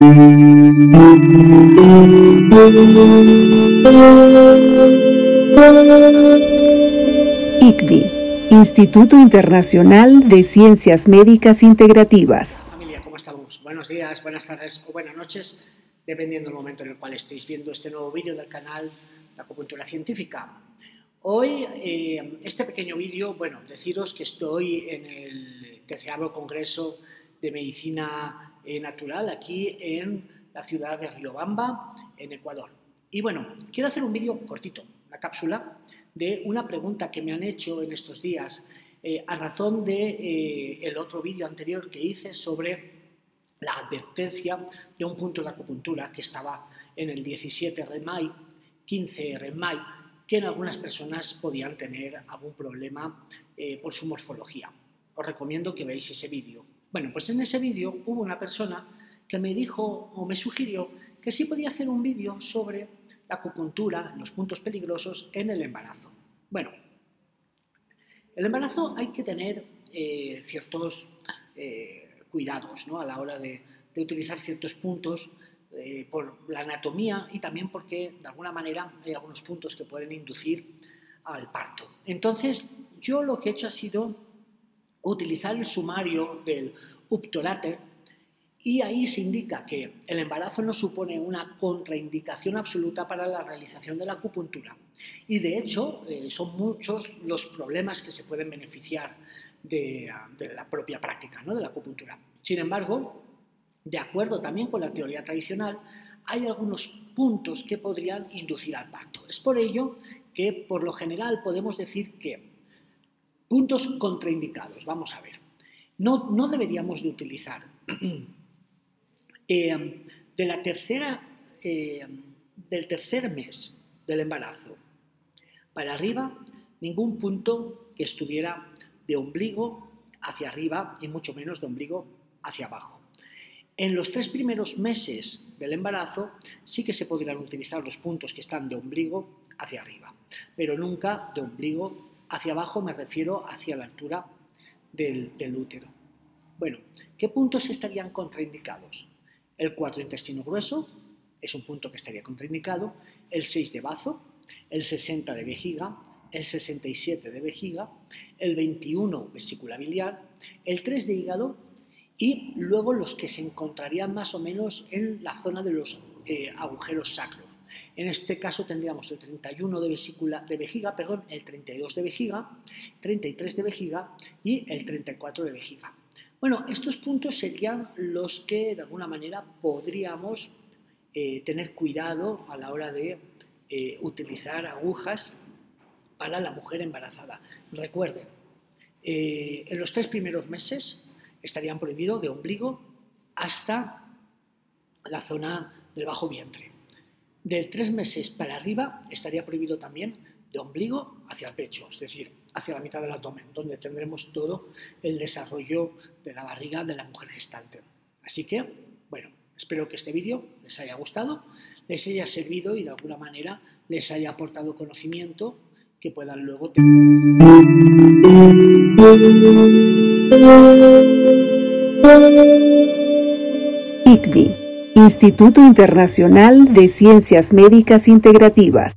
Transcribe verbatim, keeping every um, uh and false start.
I C B I, Instituto Internacional de Ciencias Médicas Integrativas. Familia, ¿cómo estamos? Buenos días, buenas tardes o buenas noches, dependiendo del momento en el cual estéis viendo este nuevo vídeo del canal de Acupuntura Científica. Hoy, eh, este pequeño vídeo, bueno, deciros que estoy en el terceavo Congreso de Medicina Natural aquí en la ciudad de Riobamba, en Ecuador. Y bueno, quiero hacer un vídeo cortito, una cápsula de una pregunta que me han hecho en estos días eh, a razón de eh, el otro vídeo anterior que hice sobre la advertencia de un punto de acupuntura que estaba en el diecisiete Renmai, quince Renmai, que en algunas personas podían tener algún problema eh, por su morfología. Os recomiendo que veáis ese vídeo. Bueno, pues en ese vídeo hubo una persona que me dijo o me sugirió que sí podía hacer un vídeo sobre la acupuntura, los puntos peligrosos en el embarazo. Bueno, el embarazo hay que tener eh, ciertos eh, cuidados, ¿no?, a la hora de, de utilizar ciertos puntos eh, por la anatomía y también porque de alguna manera hay algunos puntos que pueden inducir al parto. Entonces, yo lo que he hecho ha sido utilizar el sumario del Uptorate y ahí se indica que el embarazo no supone una contraindicación absoluta para la realización de la acupuntura y de hecho eh, son muchos los problemas que se pueden beneficiar de, de la propia práctica, ¿no?, de la acupuntura. Sin embargo, de acuerdo también con la teoría tradicional, hay algunos puntos que podrían inducir al parto. Es por ello que por lo general podemos decir que puntos contraindicados, vamos a ver, no, no deberíamos de utilizar eh, de la tercera, eh, del tercer mes del embarazo para arriba ningún punto que estuviera de ombligo hacia arriba y mucho menos de ombligo hacia abajo. En los tres primeros meses del embarazo sí que se podrían utilizar los puntos que están de ombligo hacia arriba, pero nunca de ombligo hacia abajo. Hacia abajo me refiero hacia la altura del, del útero. Bueno, ¿qué puntos estarían contraindicados? El cuatro intestino grueso es un punto que estaría contraindicado, el seis de bazo, el sesenta de vejiga, el sesenta y siete de vejiga, el veintiuno vesícula biliar, el tres de hígado y luego los que se encontrarían más o menos en la zona de los eh, agujeros sacros. En este caso tendríamos el treinta y uno de, vesícula, de vejiga, perdón, el treinta y dos de vejiga, treinta y tres de vejiga y el treinta y cuatro de vejiga. Bueno, estos puntos serían los que de alguna manera podríamos eh, tener cuidado a la hora de eh, utilizar agujas para la mujer embarazada. Recuerden, eh, en los tres primeros meses estarían prohibidos de ombligo hasta la zona del bajo vientre. Del tres meses para arriba estaría prohibido también de ombligo hacia el pecho, es decir, hacia la mitad del abdomen, donde tendremos todo el desarrollo de la barriga de la mujer gestante. Así que, bueno, espero que este vídeo les haya gustado, les haya servido y de alguna manera les haya aportado conocimiento que puedan luego tener. I C B I, Instituto Internacional de Ciencias Médicas Integrativas.